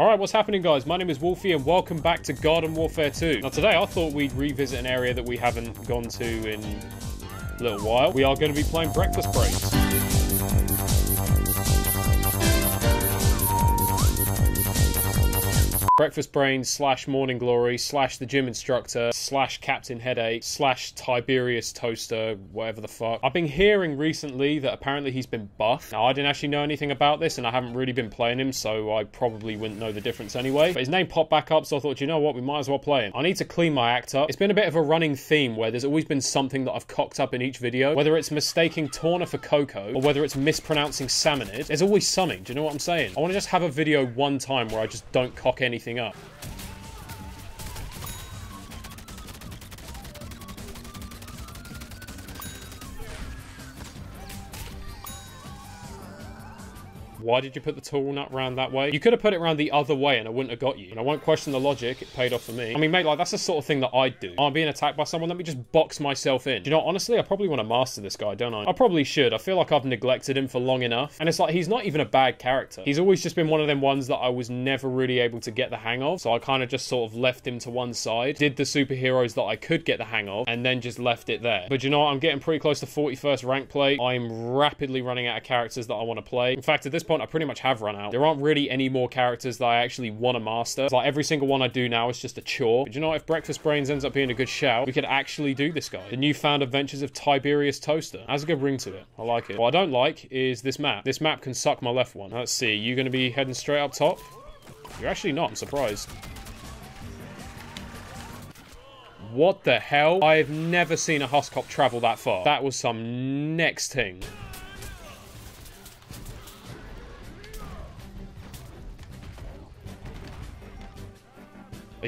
Alright, what's happening guys? My name is Wolfie and welcome back to Garden Warfare 2. Now today I thought we'd revisit an area that we haven't gone to in a little while. We are going to be playing Breakfast Brainz. Breakfast Brainz / Morning Glory / The Gym Instructor / Captain Headache / Tiberius Toaster, whatever the fuck. I've been hearing recently that apparently he's been buffed. Now, I didn't actually know anything about this and I haven't really been playing him, so I probably wouldn't know the difference anyway. But his name popped back up, so I thought, you know what, we might as well play him. I need to clean my act up. It's been a bit of a running theme where there's always been something that I've cocked up in each video, whether it's mistaking Tauna for Coco or whether it's mispronouncing Salmonid. There's always something, do you know what I'm saying? I want to just have a video one time where I just don't cock anything up. Why did you put the tool nut round that way? You could have put it round the other way and I wouldn't have got you. And I won't question the logic. It paid off for me. I mean, mate, like, that's the sort of thing that I'd do. I'm being attacked by someone. Let me just box myself in. Do you know, honestly, I probably want to master this guy, don't I? I probably should. I feel like I've neglected him for long enough. And it's like, he's not even a bad character. He's always just been one of them ones that I was never really able to get the hang of. So I kind of just sort of left him to one side, did the superheroes that I could get the hang of, and then just left it there. But you know what? I'm getting pretty close to 41st rank play. I'm rapidly running out of characters that I want to play. In fact, at this point I pretty much have run out. There aren't really any more characters that I actually want to master. It's like every single one I do now is just a chore. But you know what? If Breakfast Brainz ends up being a good shout, we could actually do this guy. The Newfound Adventures of Tiberius Toaster. Has a good ring to it. I like it. What I don't like is this map. This map can suck my left one. Now, let's see. You're going to be heading straight up top? You're actually not. I'm surprised. What the hell? I have never seen a Huskop travel that far. That was some next thing.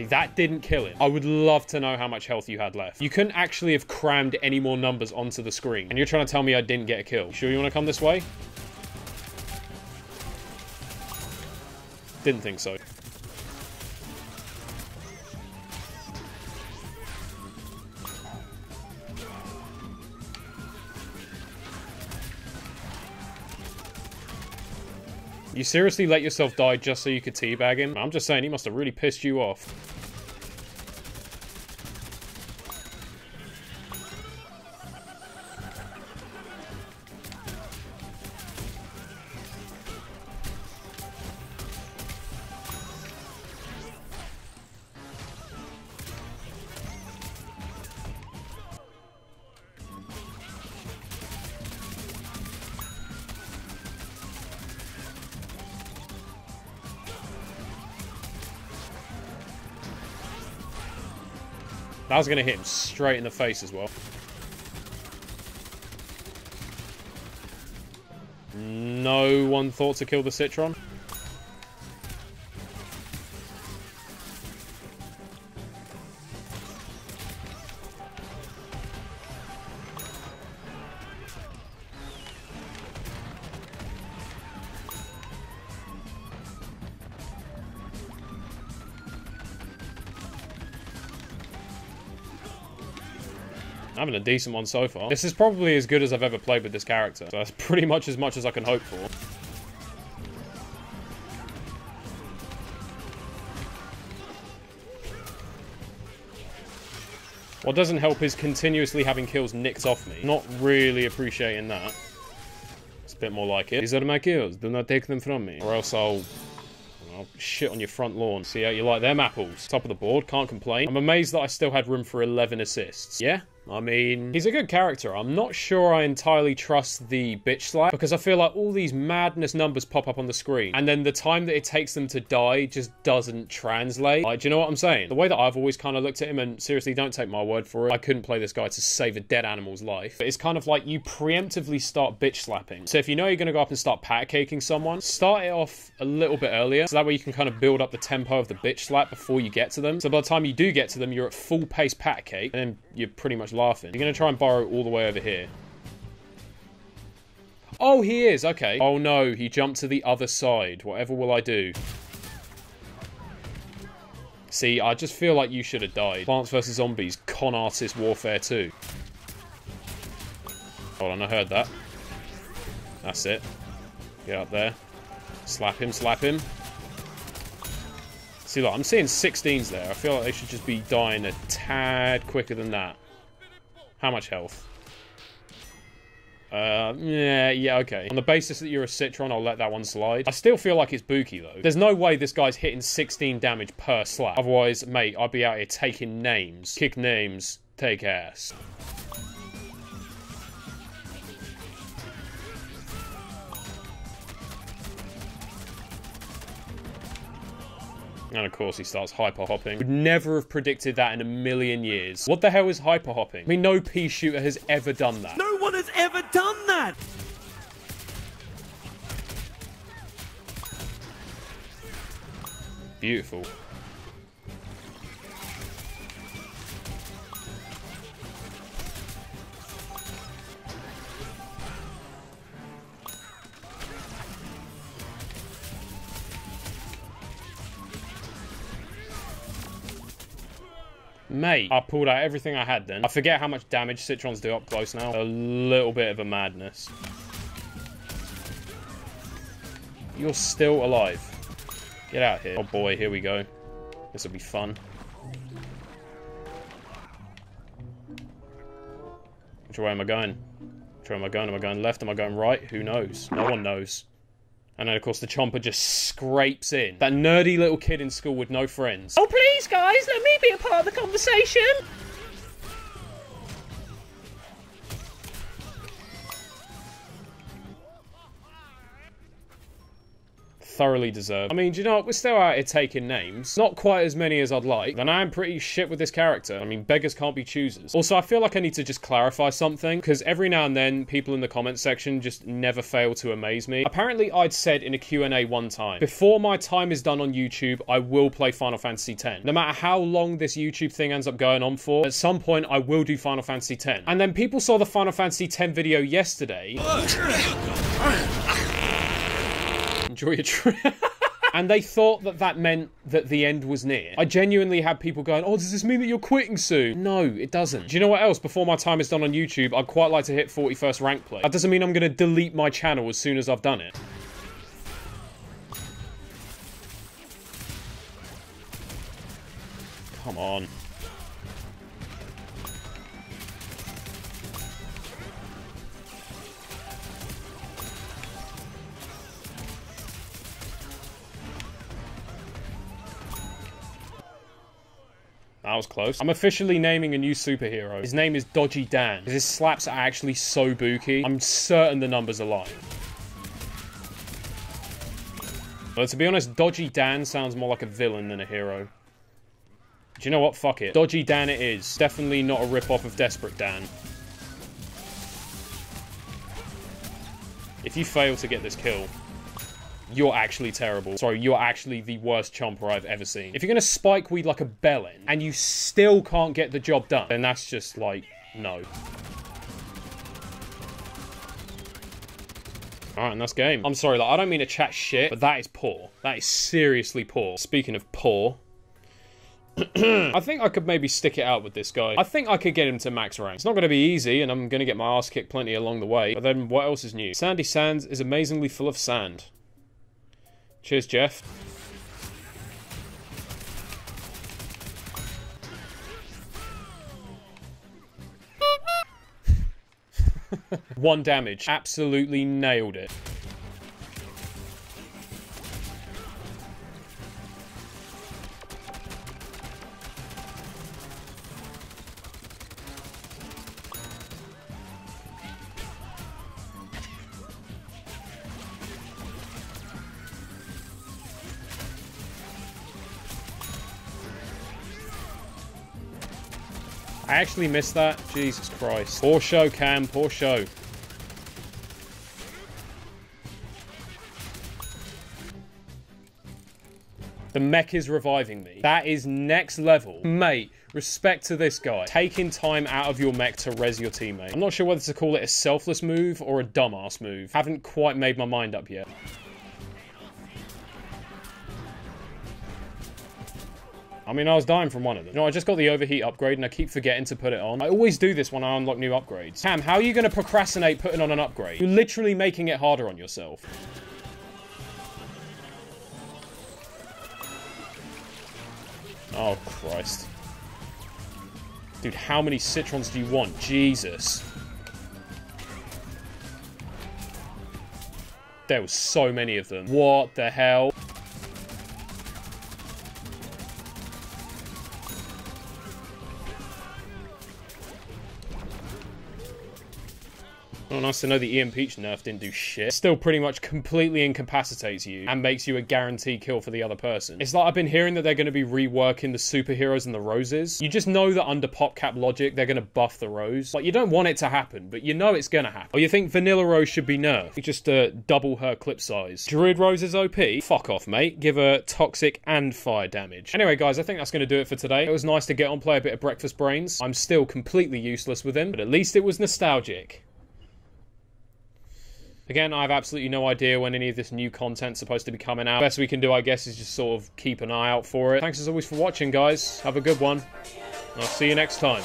That didn't kill him. I would love to know how much health you had left. You couldn't actually have crammed any more numbers onto the screen. And you're trying to tell me I didn't get a kill. You sure you want to come this way? Didn't think so. You seriously let yourself die just so you could teabag him? I'm just saying, he must have really pissed you off. That was going to hit him straight in the face as well. No one thought to kill the Citron. Having a decent one so far. This is probably as good as I've ever played with this character. So that's pretty much as I can hope for. What doesn't help is continuously having kills nicked off me. Not really appreciating that. It's a bit more like it. These are my kills. Do not take them from me. Or else I'll shit on your front lawn. See how you like them apples. Top of the board. Can't complain. I'm amazed that I still had room for 11 assists. Yeah? I mean, he's a good character. I'm not sure I entirely trust the bitch slap because I feel like all these madness numbers pop up on the screen and then the time that it takes them to die just doesn't translate. Like, do you know what I'm saying? The way that I've always kind of looked at him, and seriously, don't take my word for it, I couldn't play this guy to save a dead animal's life. But it's kind of like you preemptively start bitch slapping. So if you know you're going to go up and start pat-caking someone, start it off a little bit earlier so that way you can kind of build up the tempo of the bitch slap before you get to them. So by the time you do get to them, you're at full pace pat-cake and then you're pretty much laughing. You're gonna try and borrow all the way over here. Oh, he is. Okay. Oh no, he jumped to the other side. Whatever will I do? See, I just feel like you should have died. Plants vs Zombies Con Artist Warfare 2. Hold on, I heard that. That's it. Get up there. Slap him, slap him. See, look, I'm seeing 16s there. I feel like they should just be dying a tad quicker than that. How much health? Yeah, okay. On the basis that you're a Citron, I'll let that one slide. I still feel like it's Buki, though. There's no way this guy's hitting 16 damage per slap. Otherwise, mate, I'd be out here taking names. Kick names, take ass. And of course he starts hyper-hopping. Would never have predicted that in a million years. What the hell is hyper-hopping? I mean, no pea shooter has ever done that. No one has ever done that! Beautiful. Mate, I pulled out everything I had then. I forget how much damage Citrons do up close now. A little bit of a madness. You're still alive. Get out here. Oh boy, here we go. This will be fun. Which way am I going? Which way am I going? Am I going left? Am I going right? Who knows? No one knows. And then, of course, the chomper just scrapes in. That nerdy little kid in school with no friends. Oh, please, guys, let me be a part of the conversation. Thoroughly deserved. I mean, do you know what? We're still out here taking names. Not quite as many as I'd like. And I am pretty shit with this character. I mean, beggars can't be choosers. Also, I feel like I need to just clarify something, because every now and then, people in the comment section just never fail to amaze me. Apparently, I'd said in a Q&A one time, before my time is done on YouTube, I will play Final Fantasy X. No matter how long this YouTube thing ends up going on for, at some point, I will do Final Fantasy X. And then people saw the Final Fantasy X video yesterday. Enjoy your trip. And they thought that that meant that the end was near. I genuinely had people going, oh, does this mean that you're quitting soon? No, it doesn't. Do you know what else? Before my time is done on YouTube, I'd quite like to hit 41st rank play. That doesn't mean I'm going to delete my channel as soon as I've done it. Come on. That was close. I'm officially naming a new superhero. His name is Dodgy Dan. His slaps are actually so booky. I'm certain the numbers are lying. But to be honest, Dodgy Dan sounds more like a villain than a hero. Do you know what? Fuck it. Dodgy Dan it is. Definitely not a rip-off of Desperate Dan. If you fail to get this kill, you're actually terrible. Sorry, you're actually the worst chomper I've ever seen. If you're gonna spike weed like a bellend and you still can't get the job done, then that's just like, no. Alright, and that's game. I'm sorry, like, I don't mean to chat shit, but that is poor. That is seriously poor. Speaking of poor, I think I could maybe stick it out with this guy. I think I could get him to max rank. It's not going to be easy, and I'm going to get my ass kicked plenty along the way. But then what else is new? Sandy Sands is amazingly full of sand. Cheers, Jeff. One damage. Absolutely nailed it. I actually missed that. Jesus Christ. Poor show, Cam. Poor show. The mech is reviving me. That is next level. Mate, respect to this guy. Taking time out of your mech to res your teammate. I'm not sure whether to call it a selfless move or a dumbass move. Haven't quite made my mind up yet. I mean, I was dying from one of them. You know, I just got the overheat upgrade and I keep forgetting to put it on. I always do this when I unlock new upgrades. Cam, how are you going to procrastinate putting on an upgrade? You're literally making it harder on yourself. Oh, Christ. Dude, how many Citrons do you want? Jesus. There were so many of them. What the hell? Oh, nice to know the Ian Peach nerf didn't do shit. Still pretty much completely incapacitates you and makes you a guaranteed kill for the other person. It's like I've been hearing that they're going to be reworking the superheroes and the roses. You just know that under PopCap logic, they're going to buff the rose. Like, you don't want it to happen, but you know it's going to happen. Or you think Vanilla Rose should be nerfed. Just double her clip size. Druid Rose is OP? Fuck off, mate. Give her toxic and fire damage. Anyway, guys, I think that's going to do it for today. It was nice to get on, play a bit of Breakfast Brainz. I'm still completely useless with him, but at least it was nostalgic. Again, I have absolutely no idea when any of this new content's supposed to be coming out. Best we can do, I guess, is just sort of keep an eye out for it. Thanks as always for watching, guys. Have a good one. I'll see you next time.